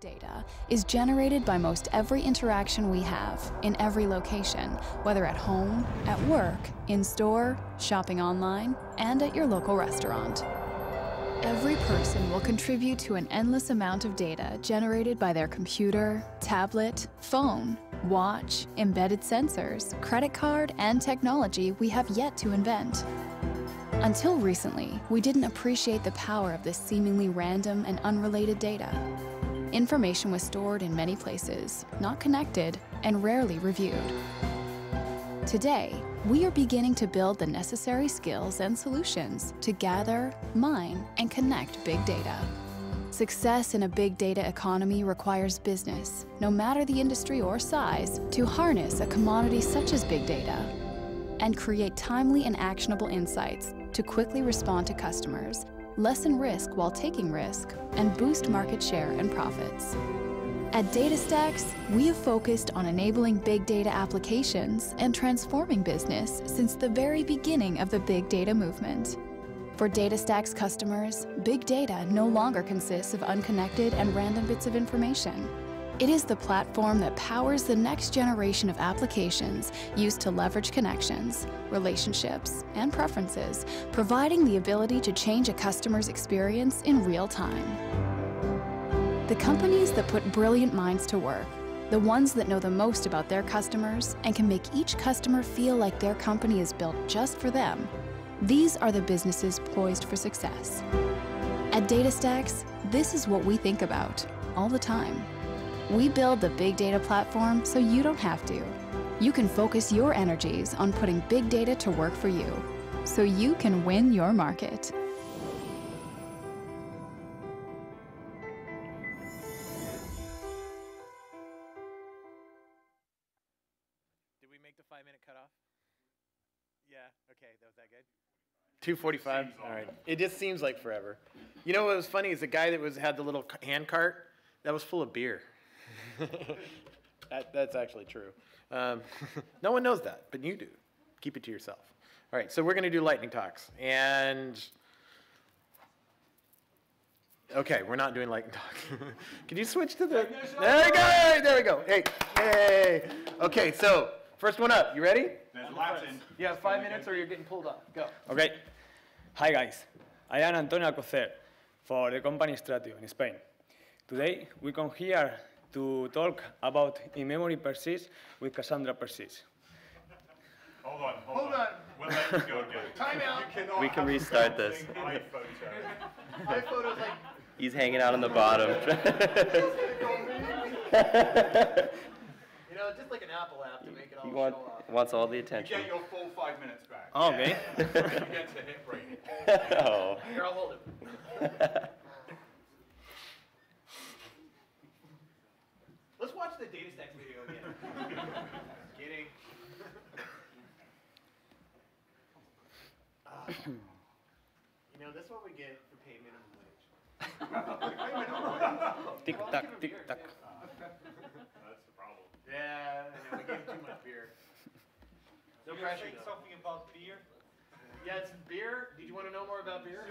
Data is generated by most every interaction we have in every location, whether at home, at work, in store, shopping online, and at your local restaurant. Every person will contribute to an endless amount of data generated by their computer, tablet, phone, watch, embedded sensors, credit card, and technology we have yet to invent. Until recently, we didn't appreciate the power of this seemingly random and unrelated data. Information was stored in many places, not connected, and rarely reviewed. Today, we are beginning to build the necessary skills and solutions to gather, mine, and connect big data. Success in a big data economy requires business, no matter the industry or size, to harness a commodity such as big data and create timely and actionable insights to quickly respond to customers, lessen risk while taking risk, and boost market share and profits. At DataStax, we have focused on enabling big data applications and transforming business since the very beginning of the big data movement. For DataStax customers, big data no longer consists of unconnected and random bits of information. It is the platform that powers the next generation of applications used to leverage connections, relationships, and preferences, providing the ability to change a customer's experience in real time. The companies that put brilliant minds to work, the ones that know the most about their customers and can make each customer feel like their company is built just for them, these are the businesses poised for success. At DataStax, this is what we think about all the time. We build the big data platform so you don't have to. You can focus your energies on putting big data to work for you, so you can win your market. Okay, that was that good? 2:45? All right. It just seems like forever. You know what was funny is the guy that had the little hand cart, that was full of beer. That's actually true. No one knows that, but you do. Keep it to yourself. All right, so we're going to do lightning talks. And, okay, we're not doing lightning talks. Can you switch to the, there we go, there we go. Hey, hey. Okay, so first one up, you ready? You have 5 minutes or you're getting pulled up. Go. Okay. Hi, guys. I am Antonio Alcocer for the company Stratio in Spain. Today, we come here to talk about in-memory persist with Cassandra persist. Hold on. We'll let you go again. Time out. We can restart this. He's hanging out on the bottom. Just like an Apple app to make it all wants all the attention. You get your full 5 minutes back. Oh, okay. You get to hit breaking. Oh. Here, I'll hold it. Let's watch the DataStax video again. Just kidding. That's what we get for pay minimum wage. Tick tock, tick tock. Yeah, I know, we gave too much beer. No pressure. Saying something about beer? Yeah, it's beer. Did you want to know more about beer?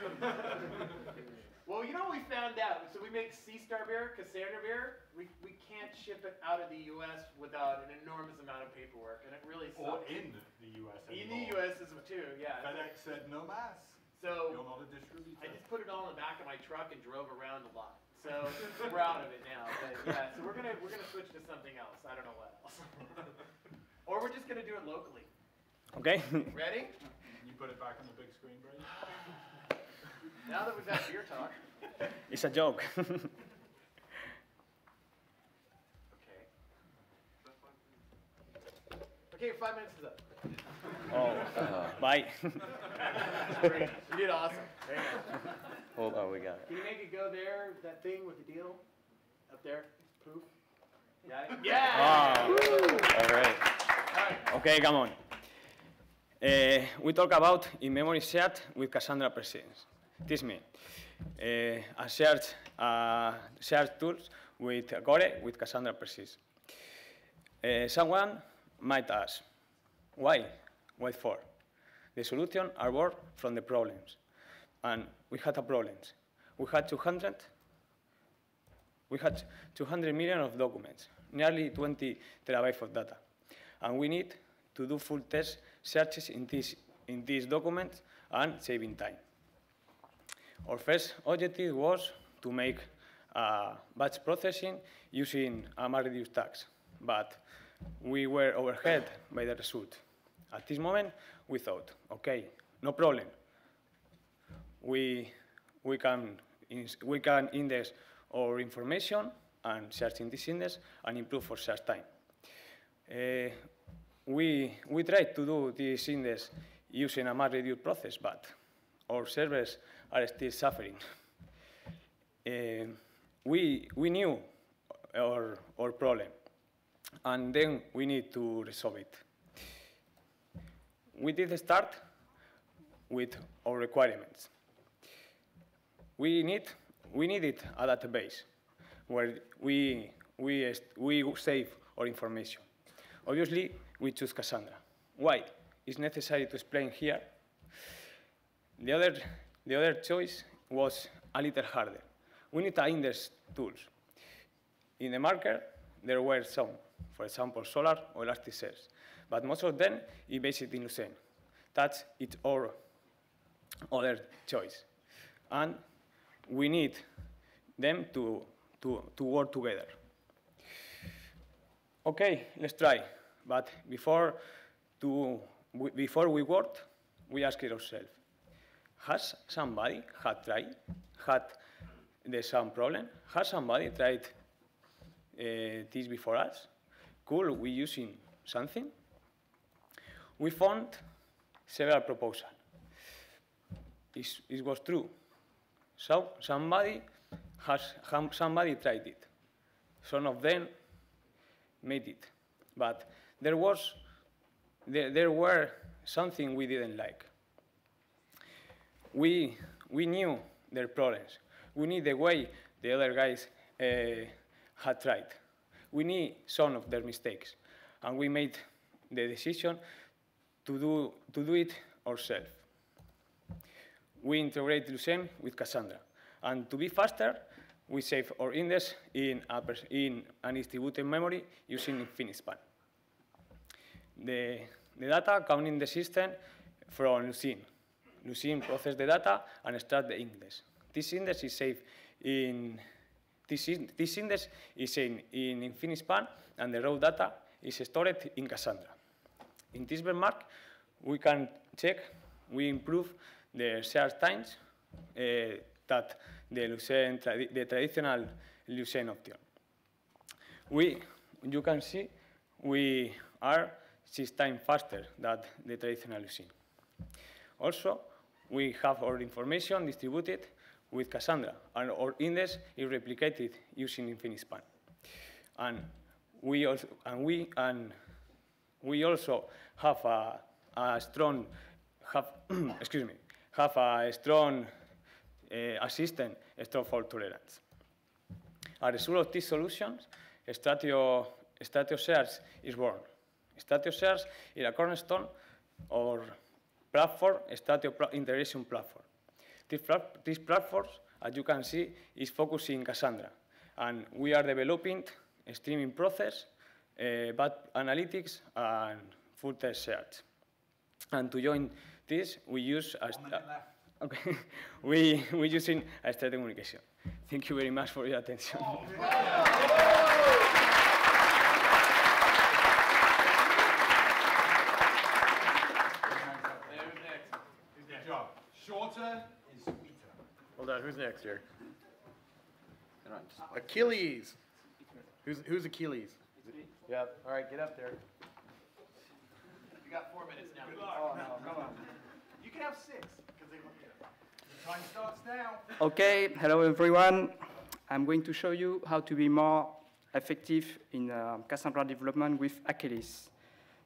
Well, you know what we found out? So we make C-Star beer, Cassandra beer. We can't ship it out of the U.S. without an enormous amount of paperwork, and it really sucks. Or in the U.S. In the U.S. too, yeah. FedEx said no mass. So you're not a distributor. I just put it all in the back of my truck and drove around a lot. So we're out of it now, but yeah. So we're gonna switch to something else. I don't know what else. Or we're just gonna do it locally. Okay. Ready? You put it back on the big screen, Brady. Now that we've had beer talk. It's a joke. Okay. Okay, 5 minutes is up. Oh, bye. You did awesome. There you go. Hold on, we got it. Can you make it go there, that thing with the deal? Up there? Poof. Yeah. Yeah! Oh. All right. Okay, come on. We talk about in-memory search with Cassandra persist. This means a search tools with Core with Cassandra persist. Someone might ask, why? Why for? The solution are born from the problems. And we had a problem. We had 200 We had 200 million of documents, nearly 20 terabytes of data. And we need to do full test searches in these documents and saving time. Our first objective was to make batch processing using MapReduce tags, but we were overhead by the result. At this moment, we thought, okay, no problem. We can index our information and search in this index and improve for search time. We tried to do this index using a MapReduce process, but our servers are still suffering. We knew our problem, and then we need to resolve it. We did start with our requirements. We needed a database where we save our information. Obviously, we choose Cassandra. Why? It's necessary to explain here. The other choice was a little harder. We need index tools. In the market, there were some, for example, Solar or Elasticsearch, but most of them is based in Lucene. That's its or other choice. And we need them to work together. Okay, let's try. But before we worked, we asked ourselves, has somebody tried this before us? Could we using something? We found several proposals. It was true. So somebody tried it. Some of them made it, but there were something we didn't like. We knew their problems. We knew the way the other guys had tried. We knew some of their mistakes, and we made the decision to do it ourselves. We integrate Lucene with Cassandra, and to be faster, we save our index in undistributed memory using Infinispan. The data comes in the system from Lucene. Lucene processes the data and extracts the index. This index is saved in Infinispan, and the raw data is stored in Cassandra. In this benchmark, we can check we improve the search times that the traditional Lucene option. You can see we are 6 times faster than the traditional Lucene. Also, we have our information distributed with Cassandra, and our index is replicated using Infinispan. And we also have a system strong fault tolerance. As a result of these solutions, Stratio Search is born. Stratio Search is a cornerstone or platform, Stratio integration platform. This platform, as you can see, is focusing Cassandra, and we are developing a streaming process, but analytics and full test search. And to join this, we use we're using a Stratio communication. Thank you very much for your attention. Good job. Shorter is sweeter. Hold on. Who's next here? Achilles. Who's Achilles? It's me. Yep. All right. Get up there. You got 4 minutes now. Good luck. Oh, no, come on. You can have 6, because they look good. The time starts now. OK, hello, everyone. I'm going to show you how to be more effective in Cassandra development with Achilles.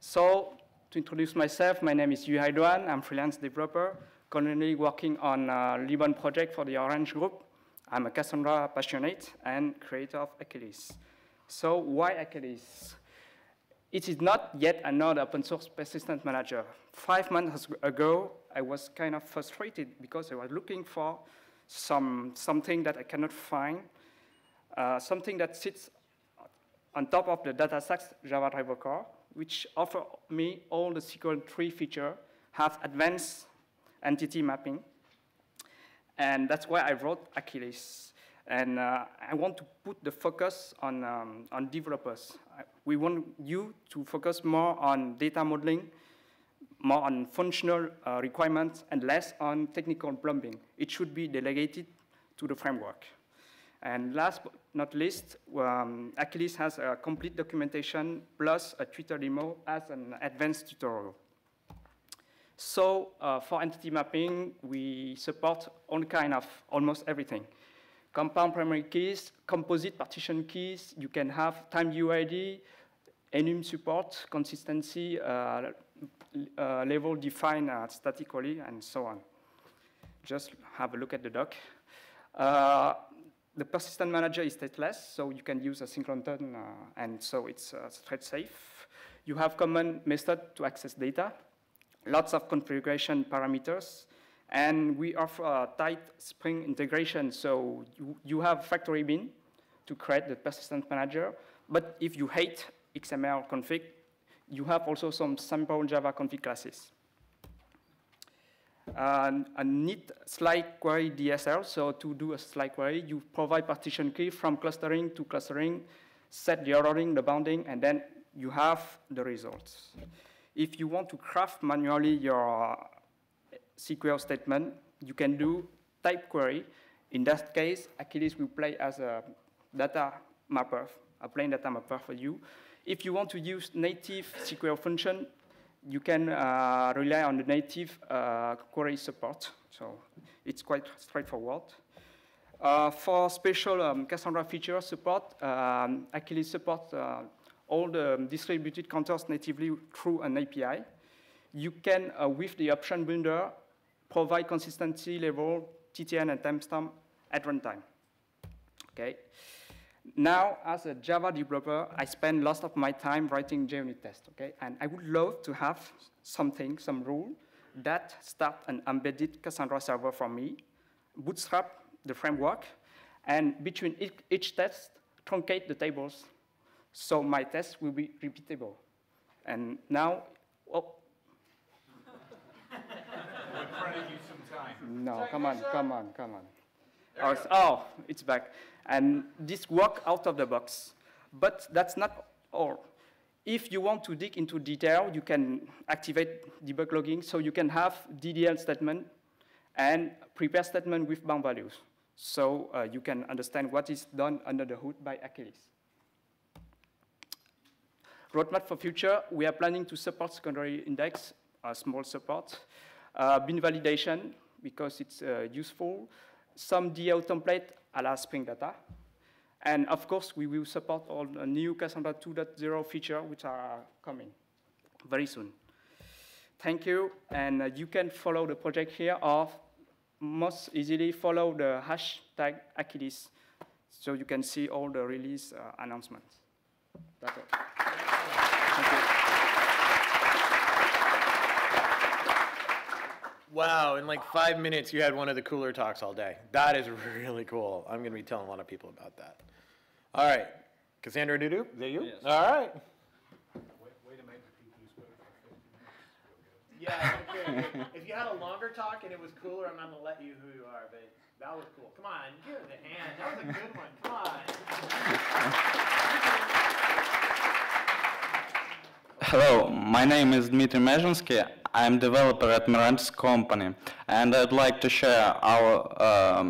So to introduce myself, my name is DoyHai DOAN. I'm a freelance developer, currently working on a Lebanon project for the Orange Group. I'm a Cassandra passionate and creator of Achilles. So why Achilles? It is not yet another open source persistent manager. 5 months ago, I was kind of frustrated because I was looking for something that I cannot find. something that sits on top of the DataStax Java driver core, which offer me all the SQL 3 feature, have advanced entity mapping. And that's why I wrote Achilles. And I want to put the focus on developers. We want you to focus more on data modeling, more on functional requirements, and less on technical plumbing. It should be delegated to the framework. And last but not least, Achilles has a complete documentation plus a Twitter demo as an advanced tutorial. So for entity mapping, we support all kind of almost everything. Compound primary keys, composite partition keys, you can have time UID, enum support, consistency, level defined statically, and so on. Just have a look at the doc. The persistent manager is stateless, so you can use a synchrotron, and so it's thread safe. You have common method to access data, lots of configuration parameters, and we offer tight Spring integration, so you have factory bin to create the persistent manager, but if you hate XML config, you have also some sample Java config classes. A neat slide query DSL, so to do a slide query, you provide partition key from clustering to clustering, set the ordering, the bounding, and then you have the results. If you want to craft manually your SQL statement, you can do type query. In that case, Achilles will play as a data mapper, a plain data mapper for you. If you want to use native SQL function, you can rely on the native query support. So it's quite straightforward. For special Cassandra feature support, Achilles supports all the distributed counters natively through an API. You can, with the option builder, provide consistency level, TTN, and timestamp at runtime. Okay. Now, as a Java developer, I spend lots of my time writing JUnit tests, okay? And I would love to have something, some rule, that starts an embedded Cassandra server for me, bootstrap the framework, and between each test, truncate the tables, so my test will be repeatable. And now, oh. We're trying to give some time. No, come on. Oh, it's back. And this work out of the box. But that's not all. If you want to dig into detail, you can activate debug logging. So you can have DDL statement and prepare statement with bound values. So you can understand what is done under the hood by Achilles. Roadmap for future, we are planning to support secondary index, a small support. Bin validation, because it's useful. Some DAO template a la Spring Data. And of course, we will support all the new Cassandra 2.0 feature which are coming very soon. Thank you. And you can follow the project here or most easily follow the hashtag Achilles so you can see all the release announcements. That's it. Thank you. Wow, in like 5 minutes, you had one of the cooler talks all day. That is really cool. I'm going to be telling a lot of people about that. All right. Cassandra Dudu, is that you? Yes. All right. Way to make the people who spoke for 15 minutes. Yeah, okay. If you had a longer talk and it was cooler, I'm not going to let you who you are, but that was cool. Come on, give it a hand. That was a good one. Come on. Hello, my name is Dmitry Mezhinsky. I'm a developer at Mirantis company, and I'd like to share our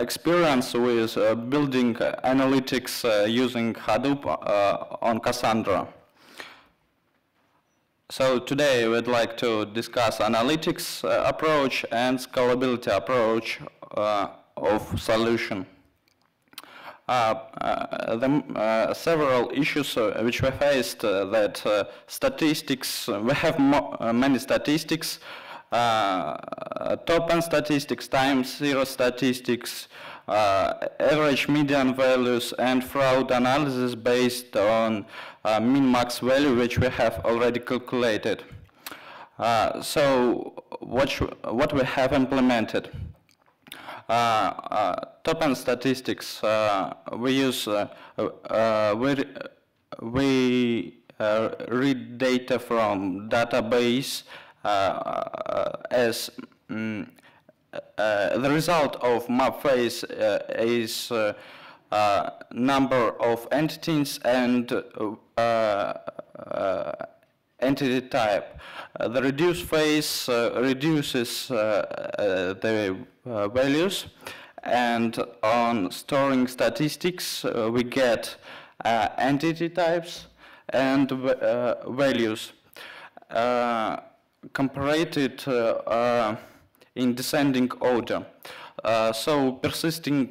experience with building analytics using Hadoop on Cassandra. So today we'd like to discuss analytics approach and scalability approach of solution. Several issues which were faced that statistics, we have many statistics, top-end statistics, time-zero statistics, average median values, and fraud analysis based on min-max value which we have already calculated. So what we have implemented? top-end statistics, we use we read data from database as the result of map phase is number of entities and entity type. The reduce phase reduces the values, and on storing statistics we get entity types and values. Comparated in descending order. So persisting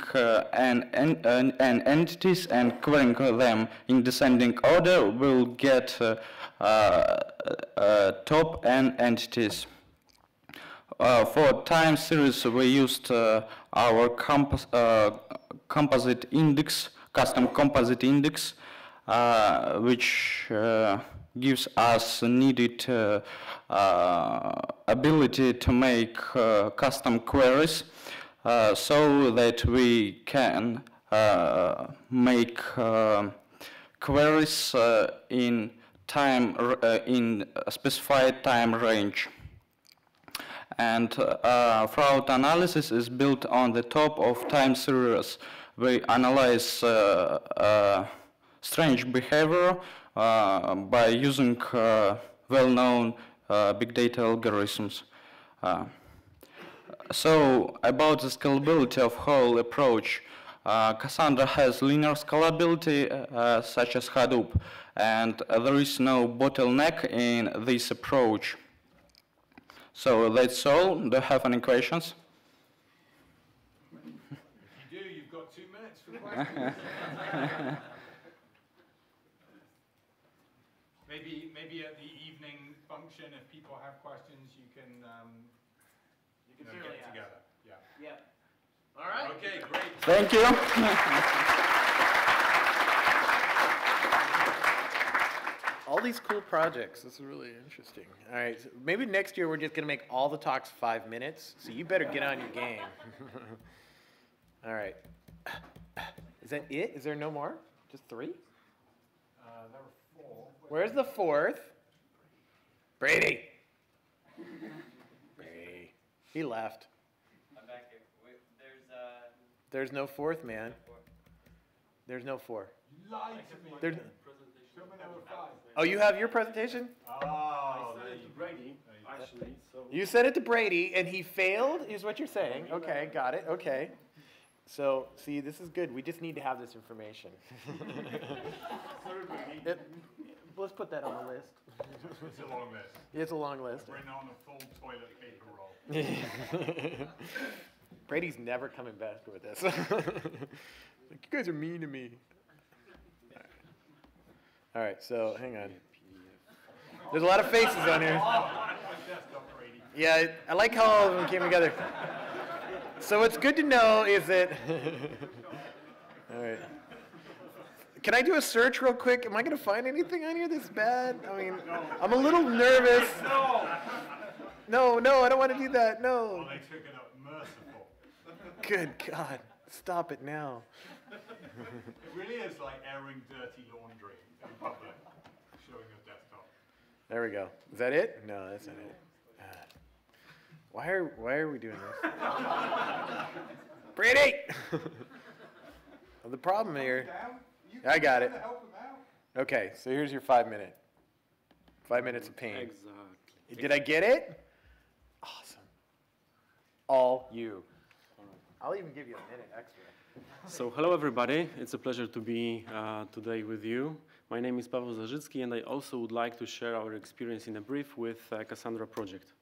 and entities and querying them in descending order will get top n entities. For time series, we used our composite index, custom composite index, which gives us needed ability to make custom queries so that we can make queries in time in a specified time range. And fraud analysis is built on the top of time series. We analyze strange behavior by using well-known big data algorithms. So about the scalability of whole approach, Cassandra has linear scalability such as Hadoop, and there is no bottleneck in this approach. So that's all. Do you have any questions? If you do, you've got 2 minutes for questions. Maybe at the evening function, if people have questions, you can get together. Yeah. Yeah. All right. Okay. Great. Thank you. All these cool projects. This is really interesting. All right. So maybe next year we're just gonna make all the talks 5 minutes. So you better get on your game. All right. Is that it? Is there no more? Just three? There were Where's the fourth? Brady. Brady. He left. I'm back here. There's no fourth, man. There's no four. You lied to me. Oh, you have your presentation? Oh, I sent it to Brady, actually. So you sent it to Brady, and he failed, is what you're saying. Okay, got it. Okay. So, see, this is good. We just need to have this information. Let's put that on the list. It's a long list. It's a long list. Bring on the full toilet paper roll. Brady's never coming back with this. Like, you guys are mean to me. All right, so hang on. There's a lot of faces on here. Yeah, I like how all of them came together. So what's good to know is that, all right. Can I do a search real quick? Am I going to find anything on here that's bad? I mean, no. I'm a little nervous. No. No, I don't want to do that. No. Well, they took it up merciful. Good God. Stop it now. It really is like airing dirty laundry in public, showing your desktop. There we go. Is that it? No, that's not it. Why are we doing this? Brady! Well, the problem here... I got it. Okay, so here's your 5 minute. 5 minutes of pain. Exactly. Did I get it? Awesome. All you. I'll even give you a minute extra. So hello, everybody. It's a pleasure to be today with you. My name is Paweł Zarzycki, and I also would like to share our experience in a brief with Cassandra project.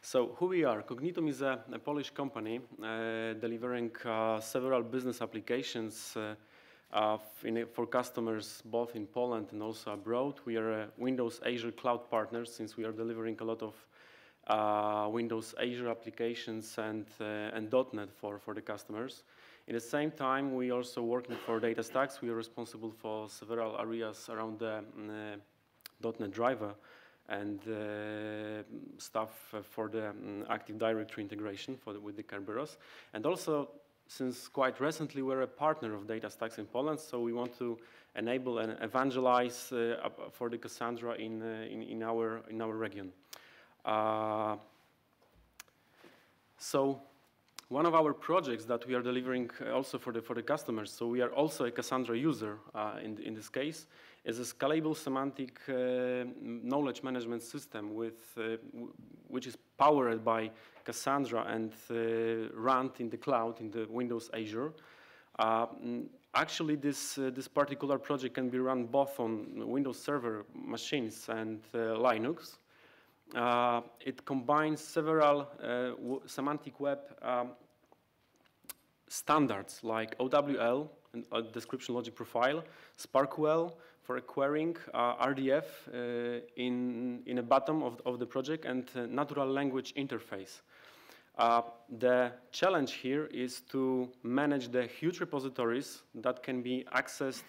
So who we are? Cognitum is a Polish company delivering several business applications for customers both in Poland and also abroad. We are a Windows Azure cloud partner, since we are delivering a lot of Windows Azure applications and .NET for the customers. At the same time, we also working for DataStax. We are responsible for several areas around the .NET driver and stuff for the Active Directory integration with the Kerberos. And also, since quite recently, we're a partner of DataStax in Poland, so we want to enable and evangelize for the Cassandra in our region. So one of our projects that we are delivering also for the customers, so we are also a Cassandra user in this case, is a scalable semantic knowledge management system which is powered by Cassandra and run in the cloud in the Windows Azure. Actually, this particular project can be run both on Windows Server machines and Linux. It combines several semantic web standards like OWL, description logic profile, SPARQL for querying, RDF in the bottom of the project, and natural language interface. The challenge here is to manage the huge repositories that can be accessed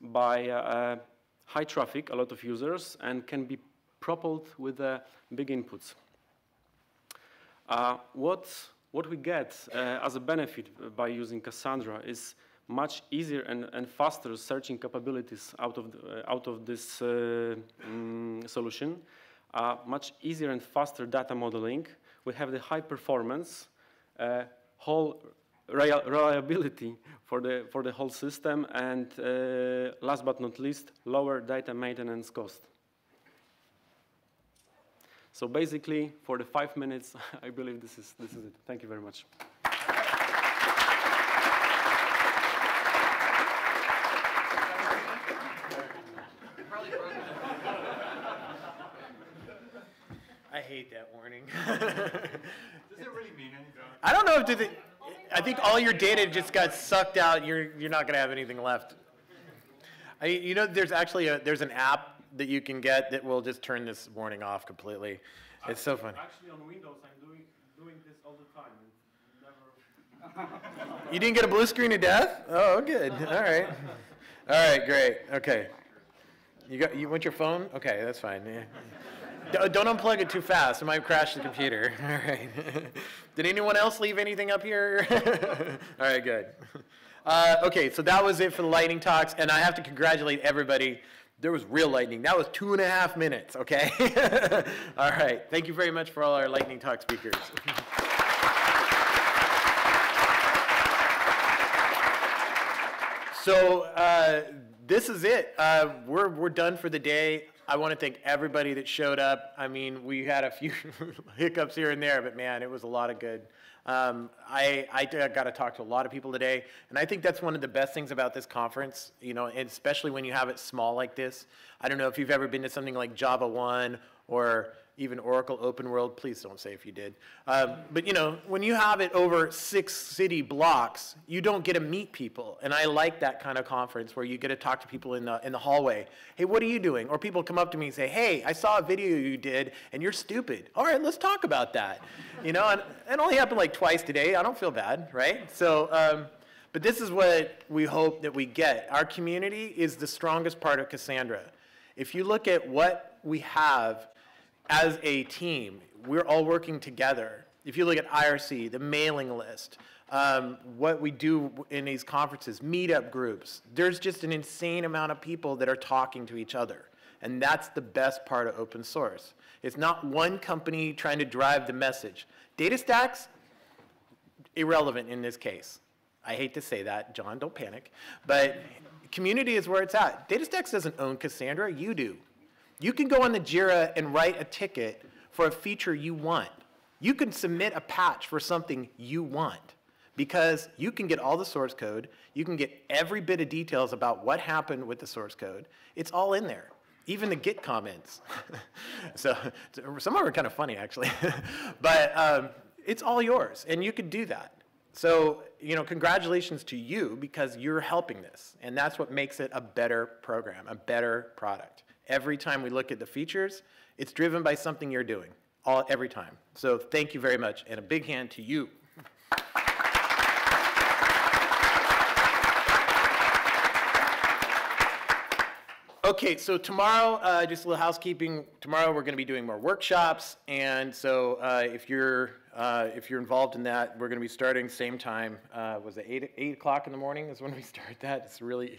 by high traffic, a lot of users, and can be propelled with big inputs. What we get as a benefit by using Cassandra is much easier and faster searching capabilities out of this solution, much easier and faster data modeling. We have the high performance, whole reliability for the whole system, and last but not least, lower data maintenance cost. So basically, for the 5 minutes, I believe this is it. Thank you very much. I hate that warning. Does it really mean anything? I don't know. I think all your data just got sucked out. You're not going to have anything left. You know, there's actually there's an app that you can get that will just turn this warning off completely. It's so funny. Actually, on Windows, I'm doing this all the time. Never. You didn't get a blue screen of death? Oh, good. All right. All right. Great. Okay. You want your phone? Okay, that's fine. Yeah. Don't unplug it too fast. It might crash the computer. All right. Did anyone else leave anything up here? All right. Good. Okay. So that was it for the lightning talks, and I have to congratulate everybody. There was real lightning. That was 2.5 minutes, okay? All right. Thank you very much for all our lightning talk speakers. So this is it. We're done for the day. I want to thank everybody that showed up. I mean, we had a few hiccups here and there, but man, it was a lot of good. I got to talk to a lot of people today, and I think that's one of the best things about this conference, you know, and especially when you have it small like this. I don't know if you've ever been to something like Java 1 or even Oracle Open World. Please don't say if you did. But, you know, when you have it over 6 city blocks, you don't get to meet people. And I like that kind of conference where you get to talk to people in the hallway. Hey, what are you doing? Or people come up to me and say, hey, I saw a video you did, and you're stupid. All right, let's talk about that. You know, and it only happened like twice today. I don't feel bad, right? So, but this is what we hope that we get. Our community is the strongest part of Cassandra. If you look at what we have as a team, we're all working together. If you look at IRC, the mailing list, what we do in these conferences, meetup groups, there's just an insane amount of people that are talking to each other. And that's the best part of open source. It's not one company trying to drive the message. DataStax, irrelevant in this case. I hate to say that, John, don't panic. But community is where it's at. DataStax doesn't own Cassandra, you do. You can go on the Jira and write a ticket for a feature you want. You can submit a patch for something you want because you can get all the source code. You can get every bit of details about what happened with the source code. It's all in there, even the Git comments. So some of them are kind of funny, actually. But it's all yours, and you can do that. So, you know, congratulations to you because you're helping this, and that's what makes it a better program, a better product. Every time we look at the features, it's driven by something you're doing, every time. So thank you very much, and a big hand to you. Okay, so tomorrow, just a little housekeeping. Tomorrow we're going to be doing more workshops, and so if you're involved in that, we're going to be starting same time. Was it 8 o'clock in the morning is when we start that? It's really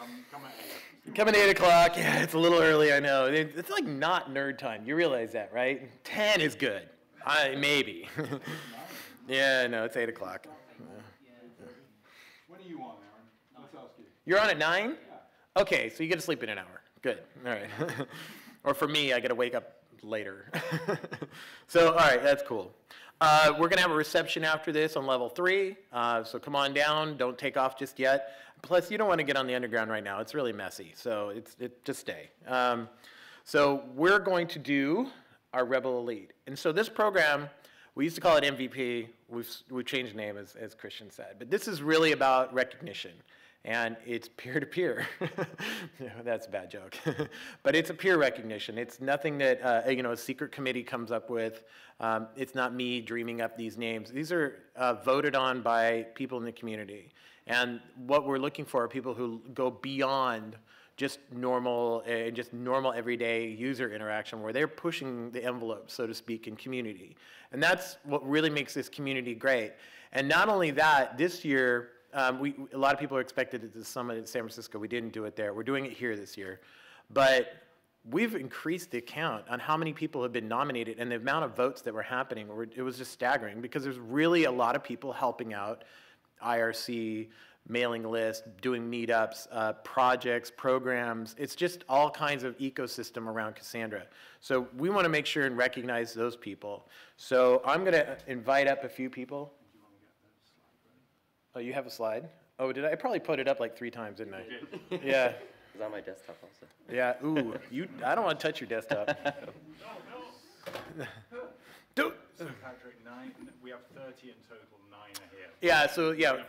come at 8 o'clock. Yeah, it's a little early, I know. It's like not nerd time. You realize that, right? 10 is good. Maybe. Yeah, no, it's 8 o'clock. What do you want, Aaron? Let's ask you. You're on at 9. Okay, so you get to sleep in an hour. Good. All right. Or for me, I get to wake up later. So, all right, that's cool. We're going to have a reception after this on level 3. So come on down. Don't take off just yet. Plus, you don't want to get on the underground right now. It's really messy. So just stay. So we're going to do our Rebel Elite. And so this program, we used to call it MVP. We've changed the name, as Christian said. But this is really about recognition. And it's peer-to-peer. That's a bad joke. But it's a peer recognition. It's nothing that a secret committee comes up with. It's not me dreaming up these names. These are voted on by people in the community. And what we're looking for are people who go beyond just normal everyday user interaction, where they're pushing the envelope, so to speak, in community. And that's what really makes this community great. And not only that, this year, a lot of people are expected at the summit in San Francisco. We didn't do it there. We're doing it here this year. But we've increased the count on how many people have been nominated, and the amount of votes that were happening, it was just staggering, because there's really a lot of people helping out, IRC, mailing list, doing meetups, projects, programs. It's just all kinds of ecosystem around Cassandra. So we want to make sure and recognize those people. So I'm going to invite up a few people. Oh, you have a slide? Oh, did I probably put it up like 3 times, didn't I? You did. Yeah. It was on my desktop also. Yeah, ooh, I don't want to touch your desktop. No. Dude. So Patrick, 9, we have 30 in total, 9 are here. Yeah, so yeah.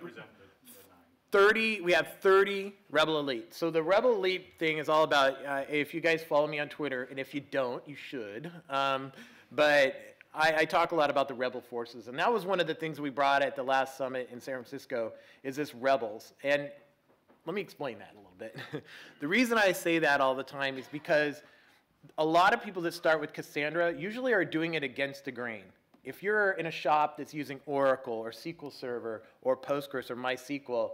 30, we have 30 Rebel Elite. So the Rebel Elite thing is all about, if you guys follow me on Twitter, and if you don't, you should. But I talk a lot about the rebel forces, and that was one of the things we brought at the last summit in San Francisco, is this rebels. And let me explain that a little bit. The reason I say that all the time is because a lot of people that start with Cassandra usually are doing it against the grain. If you're in a shop that's using Oracle or SQL Server or Postgres or MySQL,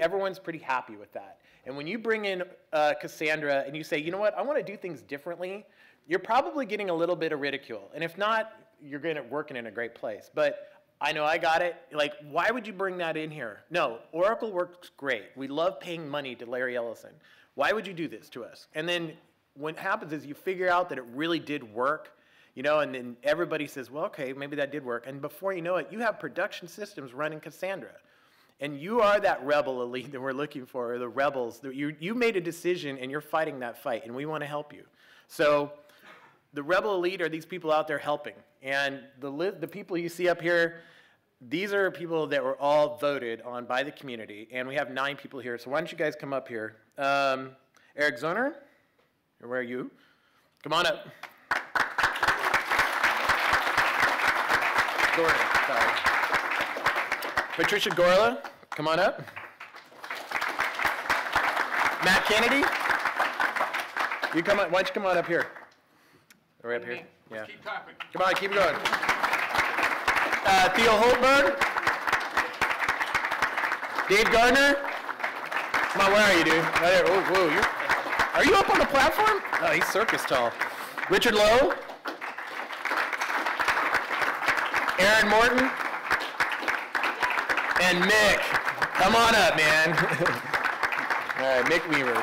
everyone's pretty happy with that. And when you bring in Cassandra and you say, you know what, I want to do things differently, you're probably getting a little bit of ridicule. And if not, you're working in a great place. But I know I got it. Like, why would you bring that in here? No, Oracle works great. We love paying money to Larry Ellison. Why would you do this to us? And then what happens is you figure out that it really did work, and then everybody says, well, okay, maybe that did work. And before you know it, you have production systems running Cassandra. And you are that rebel elite that we're looking for, or the rebels. You made a decision, and you're fighting that fight, and we want to help you. So the rebel elite are these people out there helping. And the people you see up here, these are people that were all voted on by the community. And we have 9 people here. So why don't you guys come up here? Eric Zoner, where are you? Come on up. Gorla, sorry. Patricia Gorla, come on up. Matt Kennedy, you come up. Why don't you come on up here? Right up here. Yeah. Keep tapping. Come on, keep going. Theo Holberg. Dave Gardner. Come on, where are you, dude? Right there. Oh, whoa. Are you up on the platform? Oh, he's circus tall. Richard Lowe. Aaron Morton. And Mick. Come on up, man. All right, Mick Weaver.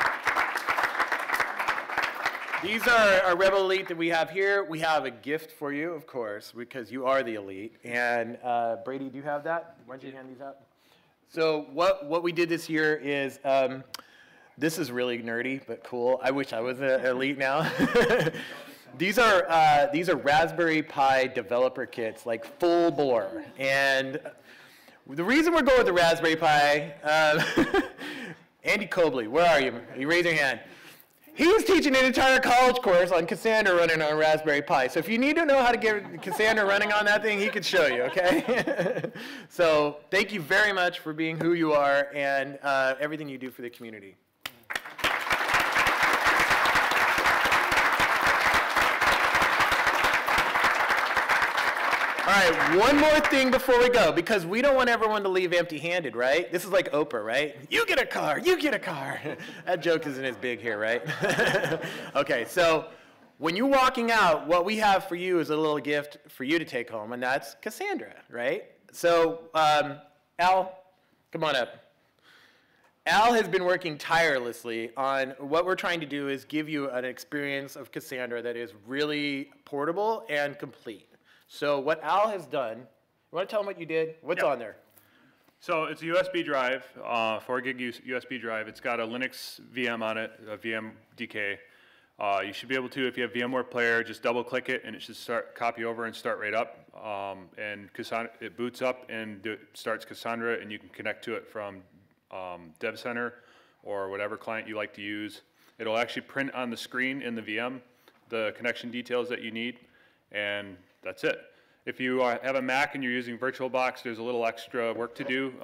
These are our Rebel Elite that we have here. We have a gift for you, of course, because you are the elite. And Brady, do you have that? Why don't you hand these out? So what we did this year is, this is really nerdy, but cool. I wish I was an elite now. These are Raspberry Pi developer kits, like full bore. And the reason we're going with the Raspberry Pi, Andy Cobley, where are you? You raise your hand. He's teaching an entire college course on Cassandra running on Raspberry Pi. So if you need to know how to get Cassandra running on that thing, he could show you, okay? So thank you very much for being who you are and everything you do for the community. All right, one more thing before we go, because we don't want everyone to leave empty-handed, right? This is like Oprah, right? You get a car, you get a car. That joke isn't as big here, right? Okay, so when you're walking out, what we have for you is a little gift for you to take home, and that's Cassandra, right? So Al, come on up. Al has been working tirelessly on what we're trying to do is give you an experience of Cassandra that is really portable and complete. So what Al has done, you want to tell him what you did? What's on there? So it's a USB drive, 4 gig USB drive. It's got a Linux VM on it, a VMDK. You should be able to, if you have VMware Player, just double click it and it should start copy over and start right up. And Cassandra, it boots up and starts Cassandra, and you can connect to it from DevCenter or whatever client you like to use. It'll actually print on the screen in the VM the connection details that you need, and that's it. If you have a Mac and you're using VirtualBox, there's a little extra work to do,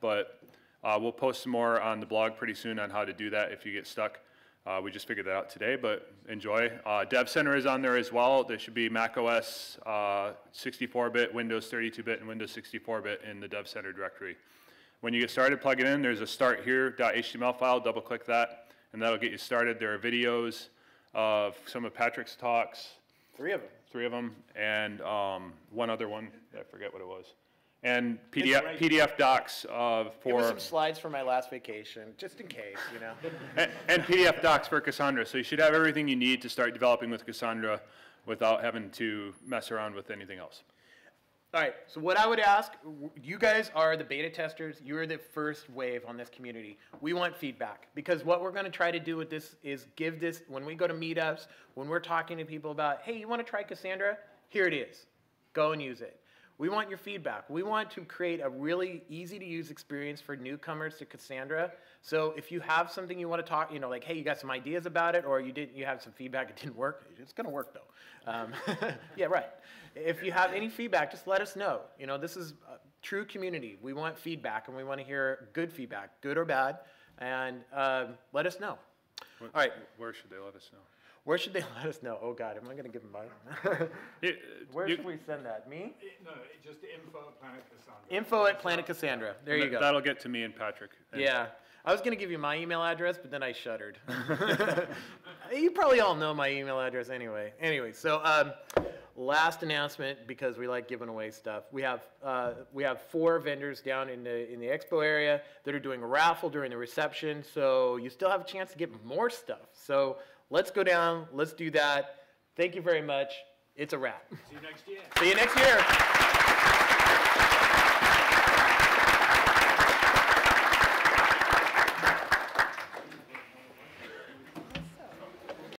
but we'll post some more on the blog pretty soon on how to do that if you get stuck. We just figured that out today, but enjoy. DevCenter is on there as well. There should be Mac OS 64-bit, Windows 32-bit, and Windows 64-bit in the DevCenter directory. When you get started, plug it in. There's a start here.html file. Double click that, and that'll get you started. There are videos of some of Patrick's talks. Three of them, and one other one. I forget what it was. And PDF docs for some slides from my last vacation, just in case, you know. and PDF docs for Cassandra. So you should have everything you need to start developing with Cassandra without having to mess around with anything else. All right, so what I would ask, you guys are the beta testers. You're the first wave on this community. We want feedback, because what we're going to try to do with this is give this, when we go to meetups, when we're talking to people about, hey, you want to try Cassandra? Here it is. Go and use it. We want your feedback. We want to create a really easy-to-use experience for newcomers to Cassandra. So if you have something you want to talk, you know, like, hey, you got some ideas about it, or you didn't, you have some feedback, it didn't work. It's going to work, though. Yeah, right. If you have any feedback, just let us know. You know, this is a true community. We want feedback, and we want to hear good feedback, good or bad, and let us know. All right. Where should they let us know? Where should they let us know? Oh, God, am I going to give them mine? Where should we send that? Me? No, just info@planetcassandra. Info@planetcassandra. There you go. That'll get to me and Patrick. Yeah. I was going to give you my email address, but then I shuddered. You probably all know my email address anyway. Anyway, so last announcement, because we like giving away stuff. We have 4 vendors down in the expo area that are doing a raffle during the reception, so you still have a chance to get more stuff. So let's go down. Let's do that. Thank you very much. It's a wrap. See you next year. See you next year.